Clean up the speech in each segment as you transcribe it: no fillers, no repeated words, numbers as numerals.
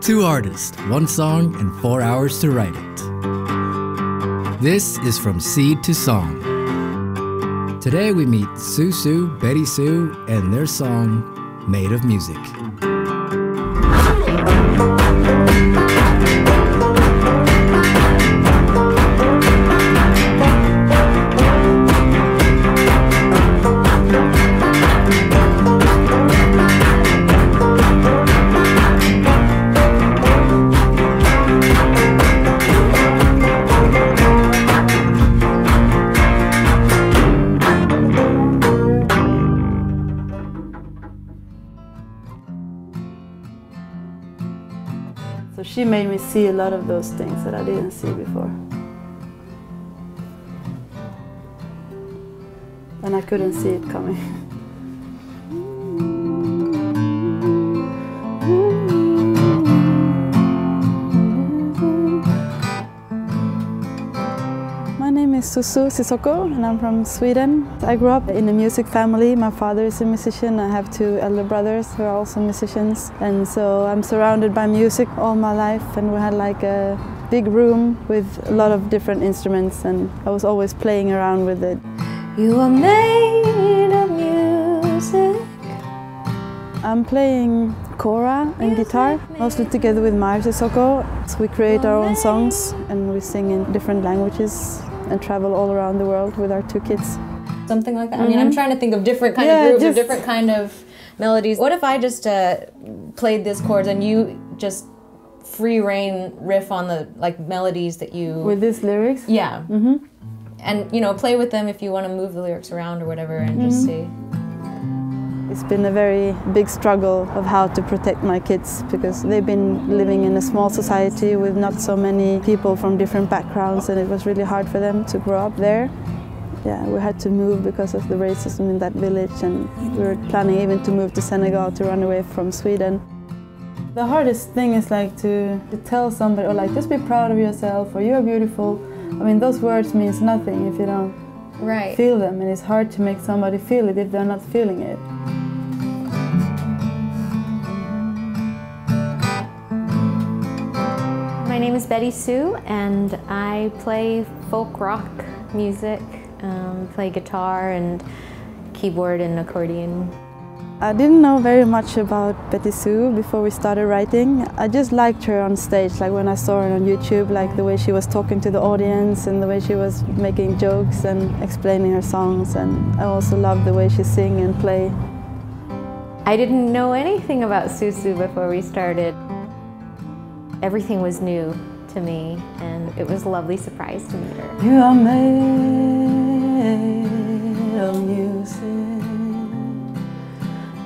Two artists, one song, and 4 hours to write it. This is From Seed to Song. Today we meet Sousou, Betty Soo, and their song, Made of Music. So she made me see a lot of those things that I didn't see before. And I couldn't see it coming. My name is Sousou Cissoko and I'm from Sweden. I grew up in a music family. My father is a musician. I have 2 elder brothers who are also musicians. And so I'm surrounded by music all my life, and we had like a big room with a lot of different instruments, and I was always playing around with it. You are made of music. I'm playing kora and guitar, mostly together with Sousou Cissoko. So we create our own songs and we sing in different languages and travel all around the world with our 2 kids. Something like that. Mm-hmm. I mean, I'm trying to think of different kind of groups, or different kind of melodies. What if I just played these chords and you just free rein riff on the like melodies that you... With these lyrics? Yeah. Mm-hmm. And, you know, play with them if you want to move the lyrics around or whatever and mm-hmm. just see. It's been a very big struggle of how to protect my kids, because they've been living in a small society with not so many people from different backgrounds, and it was really hard for them to grow up there. Yeah, we had to move because of the racism in that village, and we were planning even to move to Senegal to run away from Sweden. The hardest thing is like to tell somebody, or like just be proud of yourself, or you're beautiful. I mean, those words means nothing if you don't feel them, and it's hard to make somebody feel it if they're not feeling it. My name is Betty Soo, and I play folk rock music, play guitar and keyboard and accordion. I didn't know very much about Betty Soo before we started writing. I just liked her on stage, like when I saw her on YouTube, like the way she was talking to the audience and the way she was making jokes and explaining her songs, and I also loved the way she sing and play. I didn't know anything about Sousou before we started. Everything was new to me, and it was a lovely surprise to meet her. You are made of music.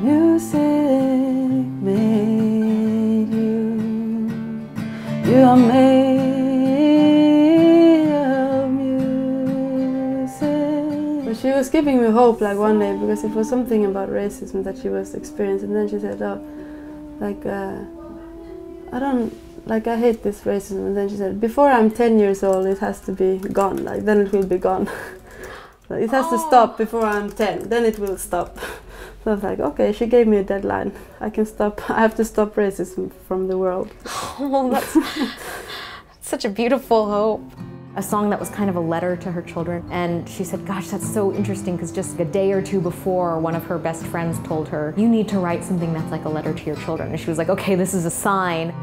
Music made you. You are made of music. But she was giving me hope, like one day, because it was something about racism that she was experiencing. And then she said, "Oh, like I don't." Like, I hate this racism. And then she said, before I'm 10 years old, it has to be gone. Like, then it will be gone. Like, it has to stop before I'm 10. Then it will stop. So I was like, okay, she gave me a deadline. I can stop. I have to stop racism from the world. Oh, that's such a beautiful hope. A song that was kind of a letter to her children. And she said, gosh, that's so interesting, because just a day or 2 before, one of her best friends told her, you need to write something that's like a letter to your children. And she was like, okay, this is a sign.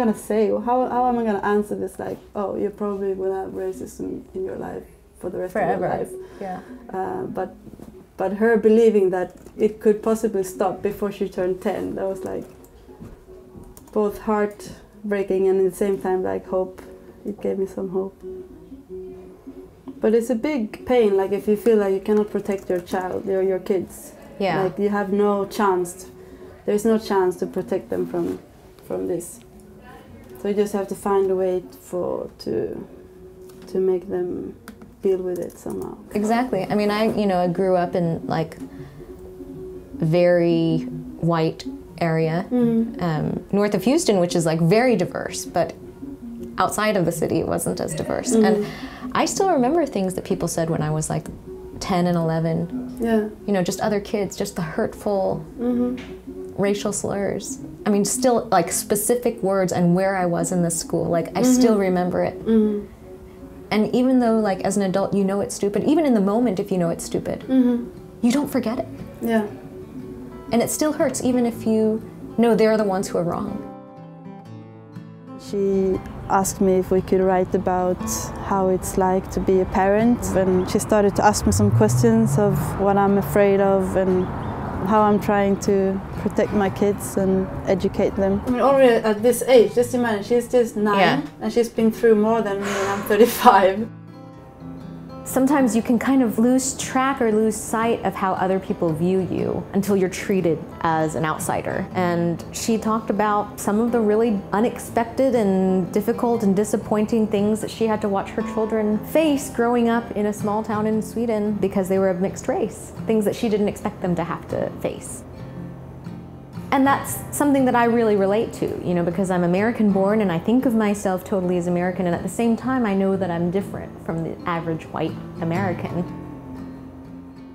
Gonna say, how am I gonna answer this? Like, oh, you probably will have racism in your life for the rest of your life. Yeah. But her believing that it could possibly stop before she turned 10, that was like both heartbreaking and at the same time like hope. It gave me some hope. But it's a big pain, like if you feel like you cannot protect your child or your kids. Yeah. Like you have no chance. There's no chance to protect them from this. So you just have to find a way to make them deal with it somehow. Exactly. I mean, I grew up in like very white area, mm-hmm. North of Houston, which is like very diverse, but outside of the city it wasn't as diverse. Mm-hmm. And I still remember things that people said when I was like 10 and 11. Yeah. You know, just other kids, just the hurtful racial slurs. I mean, still, like, specific words and where I was in this school. Like, I still remember it. And even though, like, as an adult, you know it's stupid, even in the moment if you know it's stupid, you don't forget it. Yeah. And it still hurts even if you know they're the ones who are wrong. She asked me if we could write about how it's like to be a parent, and she started to ask me some questions of what I'm afraid of and how I'm trying to protect my kids and educate them. I mean, already at this age, just imagine, she's just 9, and she's been through more than me, and I'm 35. Sometimes you can kind of lose track or lose sight of how other people view you until you're treated as an outsider. And she talked about some of the really unexpected and difficult and disappointing things that she had to watch her children face growing up in a small town in Sweden because they were of mixed race, things that she didn't expect them to have to face. And that's something that I really relate to, you know, because I'm American-born and I think of myself totally as American, and at the same time I know that I'm different from the average white American.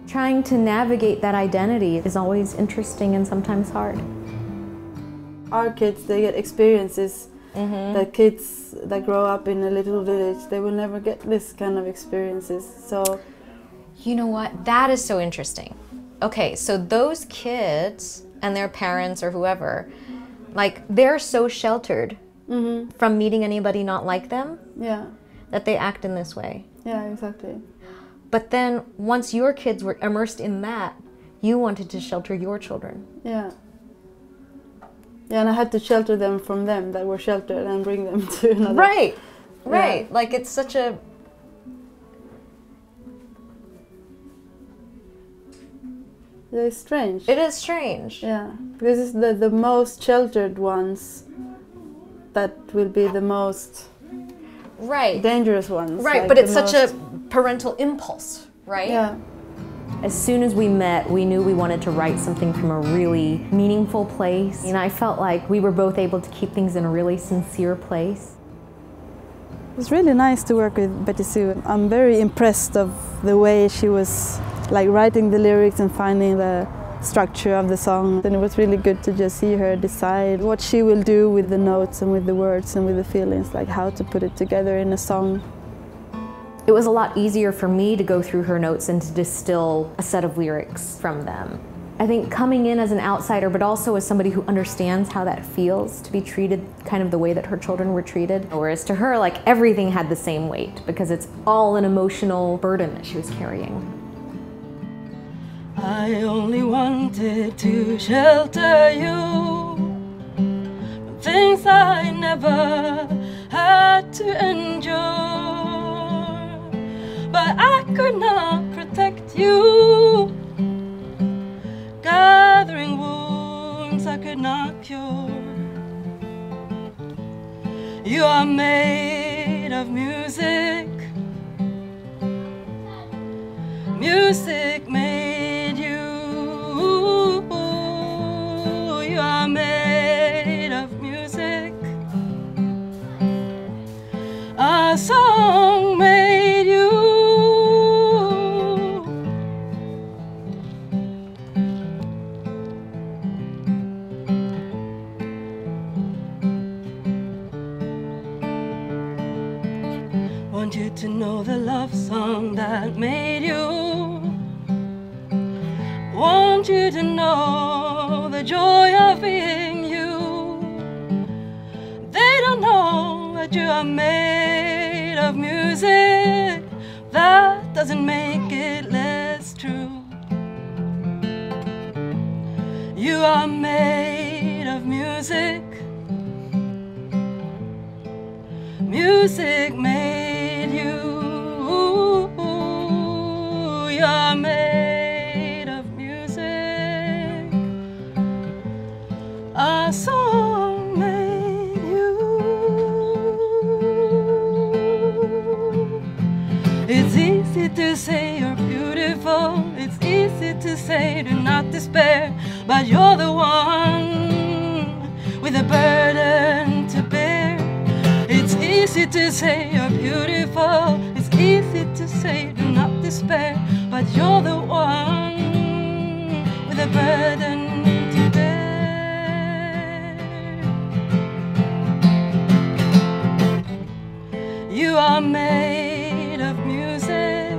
Trying to navigate that identity is always interesting and sometimes hard. Our kids, they get experiences that kids that grow up in a little village, they will never get this kind of experiences, so... You know what? That is so interesting. Okay, so those kids and their parents or whoever, like, they're so sheltered from meeting anybody not like them that they act in this way. Yeah, exactly. But then once your kids were immersed in that, you wanted to shelter your children. Yeah. Yeah, and I had to shelter them from them that were sheltered and bring them to another. Right, right. Yeah. Like, it's such a... It's strange. It is strange. Yeah, because it's the most sheltered ones that will be the most dangerous ones. Right, like, but it's such a parental impulse, right? Yeah. As soon as we met, we knew we wanted to write something from a really meaningful place. And I felt like we were both able to keep things in a really sincere place. It was really nice to work with Betty Soo. I'm very impressed of the way she was like writing the lyrics and finding the structure of the song. And it was really good to just see her decide what she will do with the notes and with the words and with the feelings, like how to put it together in a song. It was a lot easier for me to go through her notes and to distill a set of lyrics from them. I think coming in as an outsider, but also as somebody who understands how that feels to be treated kind of the way that her children were treated. Whereas to her, like, everything had the same weight because it's all an emotional burden that she was carrying. I only wanted to shelter you from things I never had to endure, but I could not protect you, gathering wounds I could not cure. You are made of music, music made. Made of music, a song made you. Want you to know the love song that made you. Want you to know the joy of being you. They don't know that you are made of music. That doesn't make it less true. You are made of music. Music made you. You are made. A song made you. It's easy to say you're beautiful. It's easy to say do not despair. But you're the one with a burden to bear. It's easy to say you're beautiful. It's easy to say do not despair. But you're the one a burden to bear. You are made of music.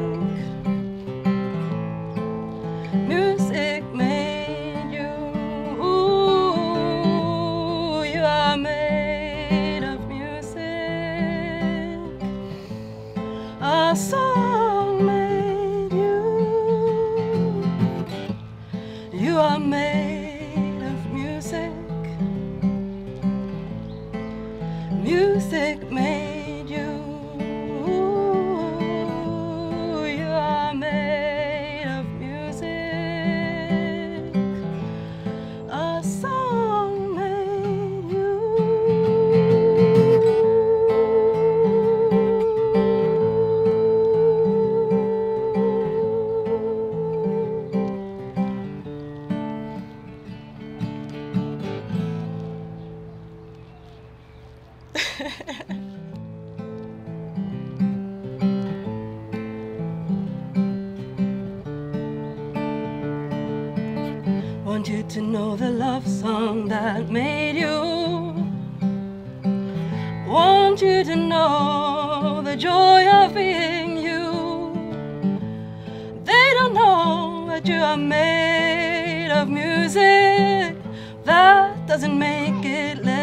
Music made you. Ooh, you are made of music. A song made you. You are made of music. Music made you. You are made of music. A song made you. Want you to know the love song that made you. Want you to know the joy of being you. They don't know that you are made of music. That doesn't make it less.